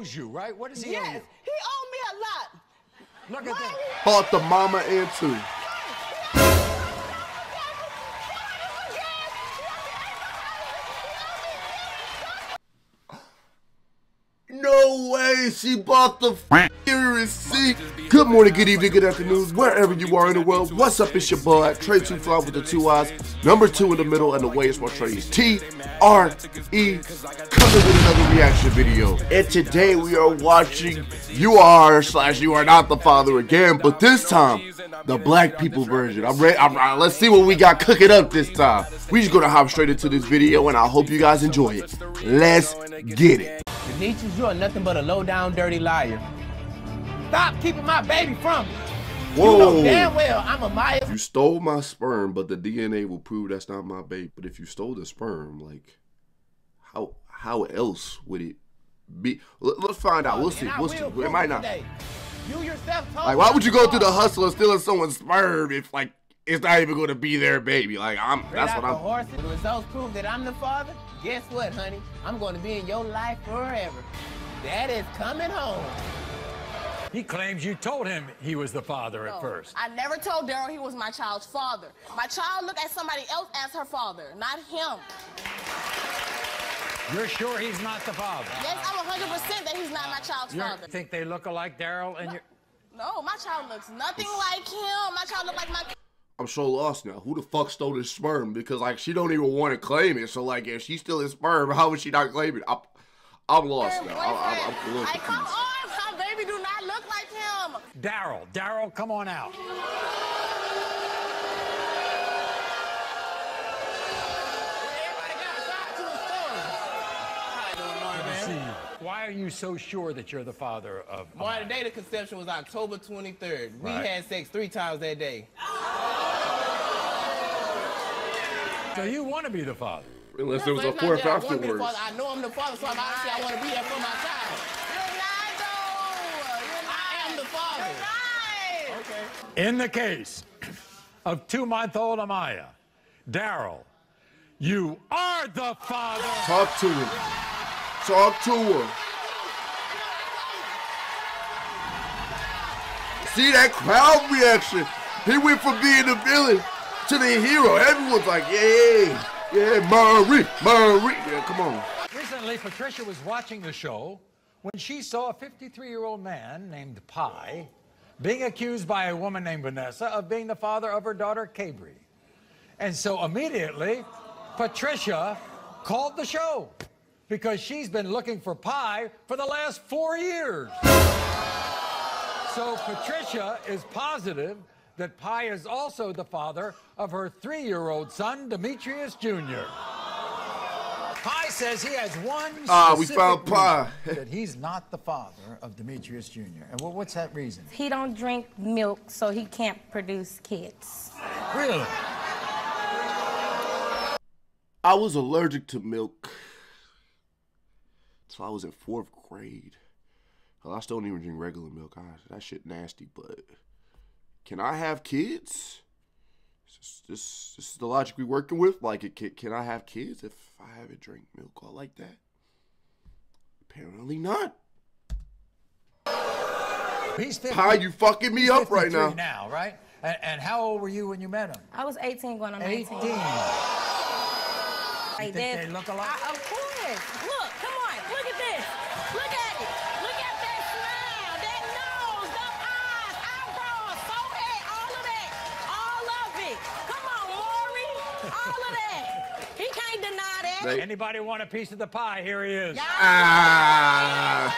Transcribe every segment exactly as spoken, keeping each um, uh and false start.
owes you, right? What does he yes, owe you? Yes, he owed me a lot. Look at that. Bought the mama in too. No way, she bought the receipt. Good morning, good evening, good afternoon, wherever you are in the world. What's up, it's your boy, Trey Two Fly with the two eyes, number two in the middle, and the way is my Trey is T R E, coming with another reaction video. And today we are watching You Are slash You Are Not the Father again, but this time, the black people version. I'm ready, I'm, I'm, let's see what we got cooking up this time. We just gonna hop straight into this video, and I hope you guys enjoy it. Let's get it. Nietzsche's, you are nothing but a low-down, dirty liar. Stop keeping my baby from me. Whoa. You know damn well I'm Amaya. You stole my sperm, but the D N A will prove that's not my baby. But if you stole the sperm, like, how how else would it be? Let, let's find out. We'll see. We'll see. It might not. You yourself told like, why would you go through the hustle of stealing someone's sperm if, like, it's not even going to be their baby? Like, I'm. That's what I'm. Horses. The results prove that I'm the father. Guess what, honey? I'm going to be in your life forever. Dad is coming home. He claims you told him he was the father no, at first. I never told Darryl he was my child's father. My child looked at somebody else as her father, not him. You're sure he's not the father? Yes, I'm one hundred percent that he's not my child's You're, father. You think they look alike, Darryl? And no, you no, my child looks nothing like him. My child looks like my... I'm so lost now. Who the fuck stole his sperm? Because, like, she don't even want to claim it. So, like, if she steal his sperm, how would she not claim it? I'm, I'm lost now. I'm, I'm, I'm like, come on. Baby do not look like him. Darryl, Darryl, come on out. Why are you so sure that you're the father of... Why, the date of conception was October twenty-third. Right. We had sex three times that day. So you want to be the father? Unless there was a fourth afterwards. I know I'm the father, so obviously I want to be there for my child. In the case of two-month-old Amaya, Darryl, you are the father. Talk to him. Talk to him. See that crowd reaction? He went from being the villain to the hero. Everyone's like, yeah, yeah, Murray, Murray. Yeah, come on. Recently, Patricia was watching the show when she saw a fifty-three-year-old man named Pai being accused by a woman named Vanessa of being the father of her daughter, Kabri. And so immediately, Patricia called the show because she's been looking for Pai for the last four years. So Patricia is positive that Pai is also the father of her three-year-old son, Demetrius Junior Pai says he has one ah, we found Pai. that he's not the father of Demetrius Junior And well, what's that reason? He don't drink milk, so he can't produce kids. Really? I was allergic to milk until I was in fourth grade. Well, I still don't even drink regular milk. I, that shit nasty, but can I have kids? This, this, this is the logic we're working with. Like, it, can, can I have kids if I haven't drank milk all like that? Apparently not. He's Pai, you fucking me up right now. now, right? And, and how old were you when you met him? I was eighteen when I met him. eighteen. Oh. You think they look alike? I, of course. Look, come on. Look at this. Look at it. Look at that smile, that nose, those eyes, eyebrows, forehead, all of that. All of it. Come on, Maury. All of that. He can't deny that. They... Anybody want a piece of the pie? Here he is. Ah.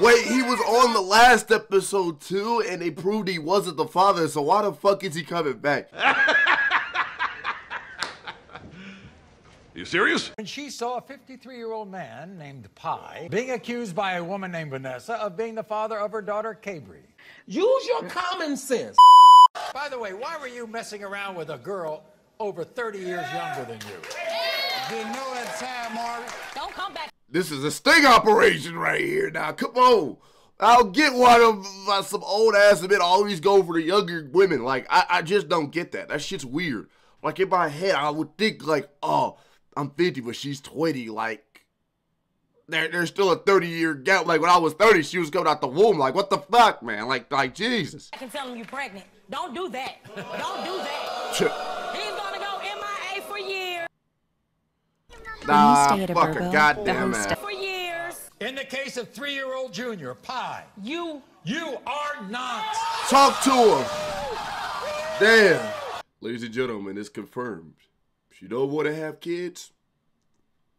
Wait, he was on the last episode too, and they proved he wasn't the father, so why the fuck is he coming back? You serious? When she saw a fifty-three-year-old man named Pai being accused by a woman named Vanessa of being the father of her daughter, Kabri. Use your common sense. By the way, why were you messing around with a girl over thirty years younger than you? You know that time, Maury. Don't come back. This is a sting operation right here. Now, come on. I'll get one of uh, some old ass that always go for the younger women. Like, I, I just don't get that. That shit's weird. Like, in my head, I would think, like, oh, I'm fifty, but she's twenty. Like, there, there's still a thirty-year gap. Like, when I was thirty, she was coming out the womb. Like, what the fuck, man? Like, like Jesus. I can tell him you're pregnant. Don't do that. Don't do that. He's going to go M I A for years. Nah, fuck her. Goddamn, man. For years. In the case of three-year-old Junior, Pai. You. You are not. Talk to him. Damn. Ladies and gentlemen, it's confirmed. If you don't want to have kids,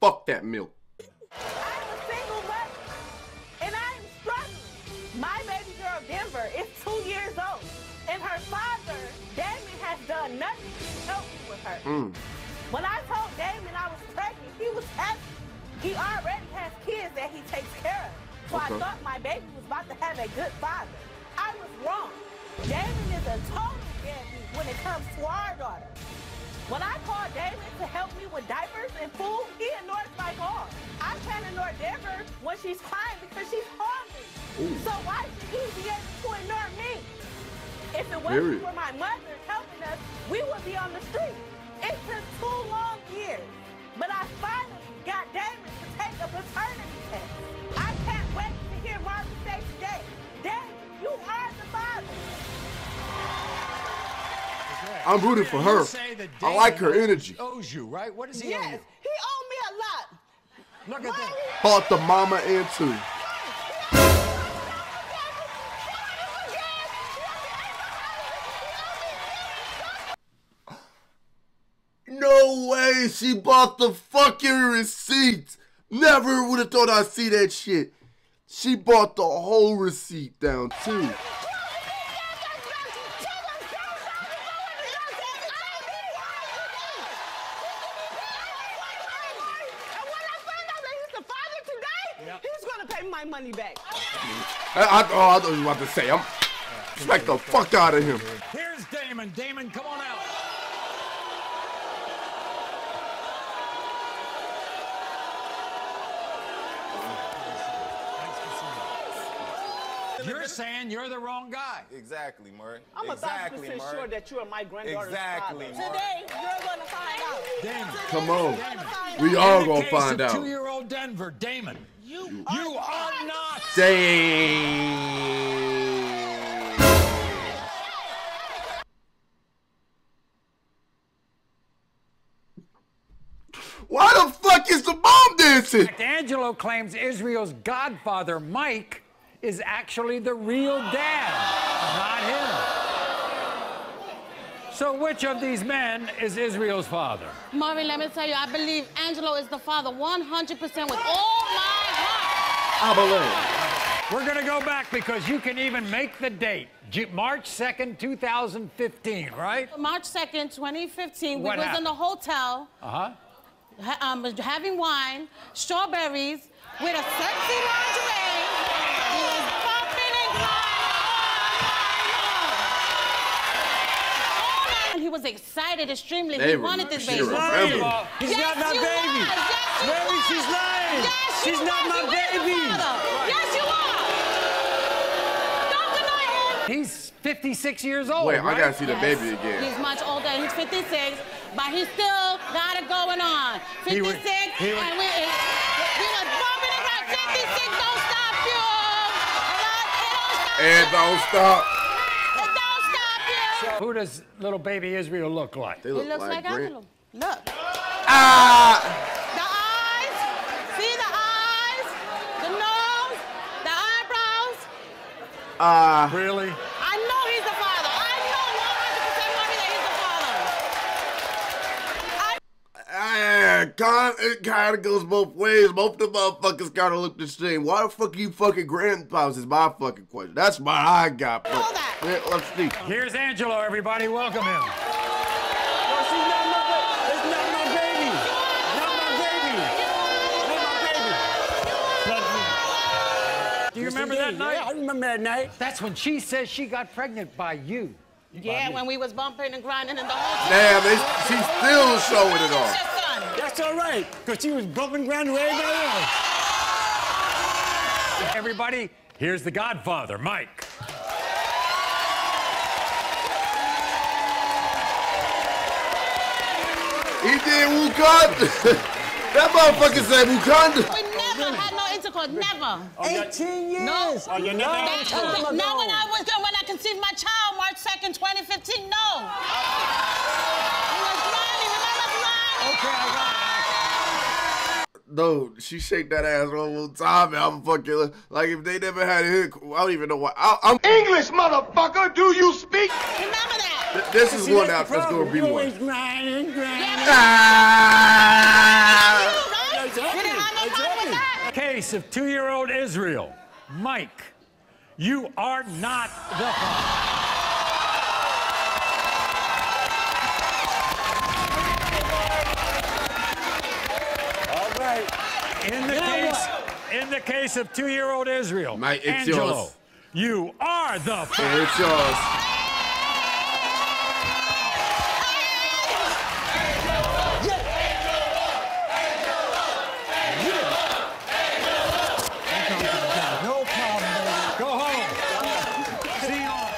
fuck that milk. I'm single mother, and I'm struggling. My baby girl, Denver, is two years old, and her father, Damon, has done nothing to help me with her. Mm. When I told Damon I was pregnant, he was happy. He already has kids that he takes care of, so okay. I thought my baby was about to have a good father. I was wrong. Damon is a total deadbeat when it comes to our daughter. When I call David to help me with diapers and food, he ignores my call. I can't ignore Deborah when she's crying because she's hungry. Ooh. So why should he be able to ignore me? If it wasn't for my mother helping us, we would be on the street. It took two long years, but I finally got David to take a paternity test. I can't wait to hear Murray say today, Dad, you are the father. I'm rooting for her. I like her energy. Owes you, right? What does he yes, owe you? He owed me a lot. Look at that. Bought the mama in too. No way. She bought the fucking receipts. Never would have thought I'd see that shit. She bought the whole receipt down too. Money back. I, I, oh, I thought you were about to say, I'm smack the fuck out of him. Here's Damon. Damon, come on out. You're saying you're the wrong guy. Exactly, Murray. I'm exactly, one hundred percent sure that you are my granddaughter's exactly, father. Murray. Today, you're going to find out. Damon. Today, come on. Damon. We are going to find out. two-year-old Denver, Damon. You, you are, are not. Damn. Why the fuck is the mom dancing? In fact, Angelo claims Israel's godfather, Mike, is actually the real dad, not him. So which of these men is Israel's father? Maury, let me tell you, I believe Angelo is the father one hundred percent with all my... I believe. We're going to go back because you can even make the date. March second, two thousand fifteen, right? March second, twenty fifteen. What we happened? Was in the hotel. Uh-huh. Ha um, having wine, strawberries, with a sexy lingerie. He was bumping and crying. And he was excited extremely. They he wanted this baby. She's lying. He's yes, not my baby. Was. Yes, Mary, was. She's lying. Yes. She's not my baby. Yes, you are. Don't deny him. He's fifty-six years old. Wait, right? I gotta see the yes. baby again. He's much older. He's fifty-six, but he still got it going on. fifty-six, would, and we are bumping it right. fifty-six, don't stop you. And don't stop. And don't stop you. So who does little baby Israel look like? They look he looks like, like Angelo. Look. Ah. Uh, Uh, really? I know he's the father. I know one hundred percent that he's the father. I... Uh, it kind of goes both ways. Both the motherfuckers kind of look the same. Why the fuck are you fucking grandpas is my fucking question. That's my I got. But, that. Yeah, let's see. Here's Angelo, everybody. Welcome him. You remember that night? Yeah, I remember that night. That's when she says she got pregnant by you. Yeah, by when we was bumping and grinding in the hotel. Damn, they, she's still showing it off. That's all right, because she was bumping and grinding with everybody else. Everybody, Here's the Godfather, Mike. He did Wakanda. That motherfucker said Wakanda. We never had no intercourse, never. eighteen years. No. Oh, you never had intercourse? No, no, when I was there, when I conceived my child, March second, twenty fifteen, no. Oh. He was blinding, remember blinding? Okay, I got it. Dude, she shake that ass one more time, and I'm fucking like if they never had it. I don't even know why. I, I'm English, motherfucker. Do you speak? Remember that. Th this is see, one that's, that's gonna be one. Grinding, grinding. Yeah, but ah! Case of two-year-old Israel, Mike. You are not the father. In the, case, in the case of two-year-old Israel, Mike, it's Angelo, yours. You are the father. Yeah, it's yours. No problem. Go home. See y'all.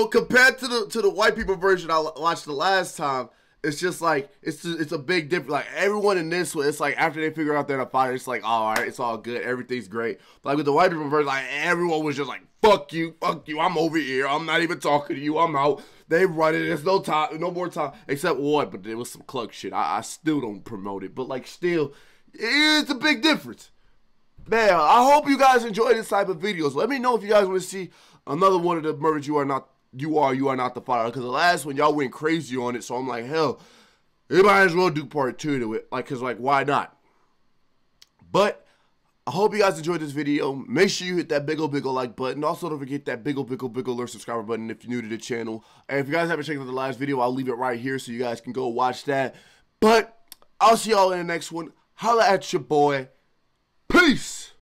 Yo, compared to the to the white people version I watched the last time. It's just like, it's it's a big difference. Like, everyone in this one, it's like, after they figure out they're a father, it's like, oh, all right, it's all good. Everything's great. But like, with the white people version, like, everyone was just like, fuck you, fuck you. I'm over here. I'm not even talking to you. I'm out. They run it. There's no time, no more time. Except what? But there was some cluck shit. I, I still don't promote it. But, like, still, it's a big difference. Man, I hope you guys enjoy this type of videos. Let me know if you guys want to see another one of the murders you are not. You are, you are not the father. Because the last one, y'all went crazy on it. So I'm like, hell, they might as well do part two to it. Like, because, like, why not? But I hope you guys enjoyed this video. Make sure you hit that big ol' big ol' like button. Also, don't forget that big ol' big ol' big ol' subscriber button if you're new to the channel. And if you guys haven't checked out the last video, I'll leave it right here so you guys can go watch that. But I'll see y'all in the next one. Holla at your boy. Peace.